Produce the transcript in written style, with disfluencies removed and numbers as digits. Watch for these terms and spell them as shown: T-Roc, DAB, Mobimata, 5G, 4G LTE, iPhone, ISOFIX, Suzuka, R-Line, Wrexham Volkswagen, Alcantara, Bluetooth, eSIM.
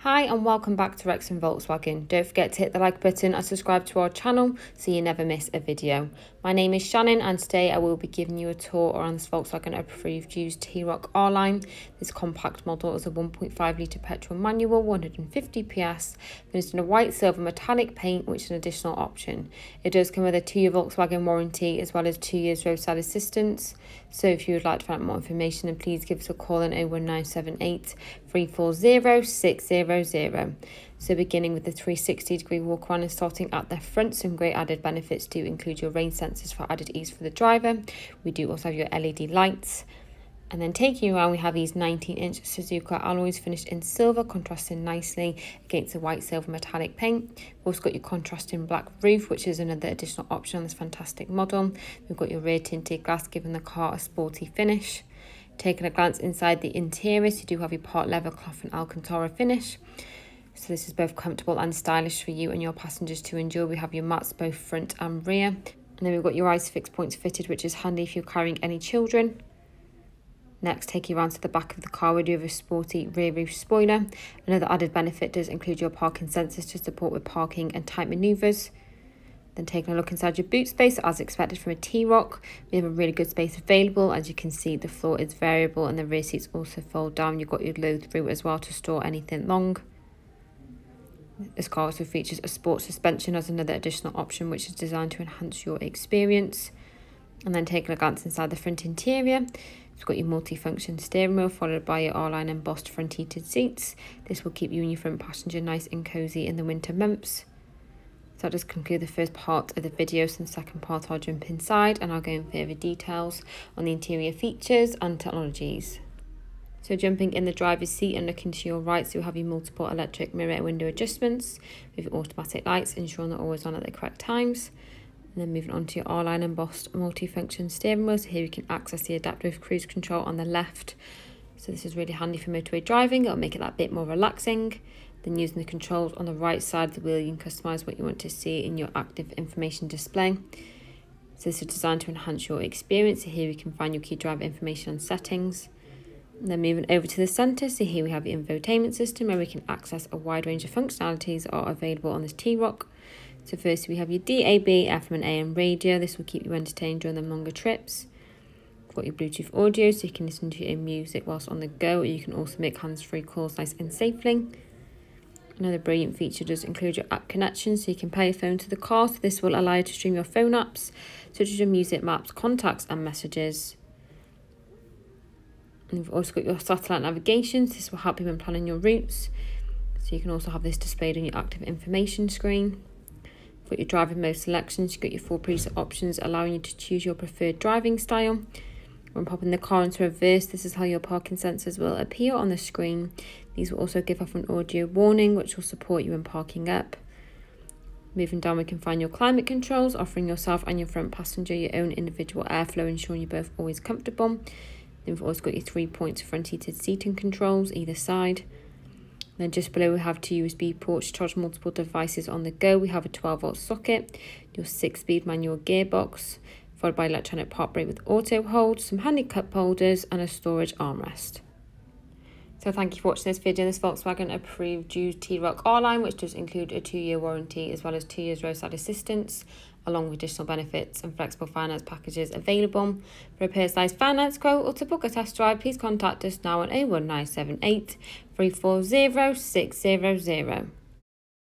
Hi and welcome back to Wrexham Volkswagen. Don't forget to hit the like button and subscribe to our channel so you never miss a video. My name is Shannon and today I will be giving you a tour around this Volkswagen approved used T-Roc R-Line. This compact model is a 1.5 litre petrol manual, 150 PS, finished in a white silver metallic paint, which is an additional option. It does come with a 2-year Volkswagen warranty as well as 2 years roadside assistance. So if you would like to find out more information, then please give us a call on 01978 340 60. So beginning with the 360 degree walk around and starting at the front, some great added benefits do include your rain sensors for added ease for the driver. We do also have your LED lights. And then taking you around, we have these 19-inch Suzuka alloys finished in silver, contrasting nicely against the white silver metallic paint. We've also got your contrasting black roof, which is another additional option on this fantastic model. We've got your rear tinted glass, giving the car a sporty finish. Taking a glance inside the interior, so you do have your part leather cloth and Alcantara finish. So this is both comfortable and stylish for you and your passengers to enjoy. We have your mats both front and rear. And then we've got your ISOFIX points fitted, which is handy if you're carrying any children. Next, take you around to the back of the car. We do have a sporty rear roof spoiler. Another added benefit does include your parking sensors to support with parking and tight manoeuvres. Then taking a look inside your boot space, as expected from a T-Roc, we have a really good space available. As you can see, the floor is variable and the rear seats also fold down. You've got your low through as well to store anything long. This car also features a sports suspension as another additional option, which is designed to enhance your experience. And then taking a glance inside the front interior, it's got your multifunction steering wheel followed by your R-Line embossed front heated seats. This will keep you and your front passenger nice and cozy in the winter months. So that does conclude the first part of the video. So in the second part, I'll jump inside and I'll go in further details on the interior features and technologies. So jumping in the driver's seat and looking to your right, so you have your multiple electric mirror window adjustments with your automatic lights, ensuring they're always on at the correct times. And then moving on to your R-Line embossed multifunction steering wheel. So here you can access the adaptive cruise control on the left. So this is really handy for motorway driving. It'll make it that bit more relaxing. Then using the controls on the right side of the wheel, you can customise what you want to see in your active information display. So this is designed to enhance your experience. So here we can find your key driver information and settings. And then moving over to the centre, so here we have the infotainment system where we can access a wide range of functionalities that are available on this T-Roc. So first we have your DAB, FM and AM radio. This will keep you entertained during the longer trips. Got your Bluetooth audio, so you can listen to your music whilst on the go, or you can also make hands-free calls nice and safely. Another brilliant feature does include your app connection, so you can pair your phone to the car. So this will allow you to stream your phone apps such as your music, maps, contacts and messages. And you've also got your satellite navigation, so this will help you when planning your routes. So you can also have this displayed on your active information screen. You've got your driving mode selections, you've got your 4 preset options allowing you to choose your preferred driving style. When popping the car into reverse, this is how your parking sensors will appear on the screen. These will also give off an audio warning, which will support you in parking up. Moving down, we can find your climate controls, offering yourself and your front passenger your own individual airflow, ensuring you're both always comfortable. Then we've also got your 3-point front heated seating controls either side. And then just below we have 2 USB ports to charge multiple devices on the go. We have a 12-volt socket, your 6-speed manual gearbox, followed by electronic park brake with auto hold, some handy cup holders and a storage armrest. So thank you for watching this video. This Volkswagen approved used T-Roc R-Line, which does include a 2-year warranty as well as 2 years roadside assistance, along with additional benefits and flexible finance packages available. For a personalised finance quote or to book a test drive, please contact us now on 01978 340 600.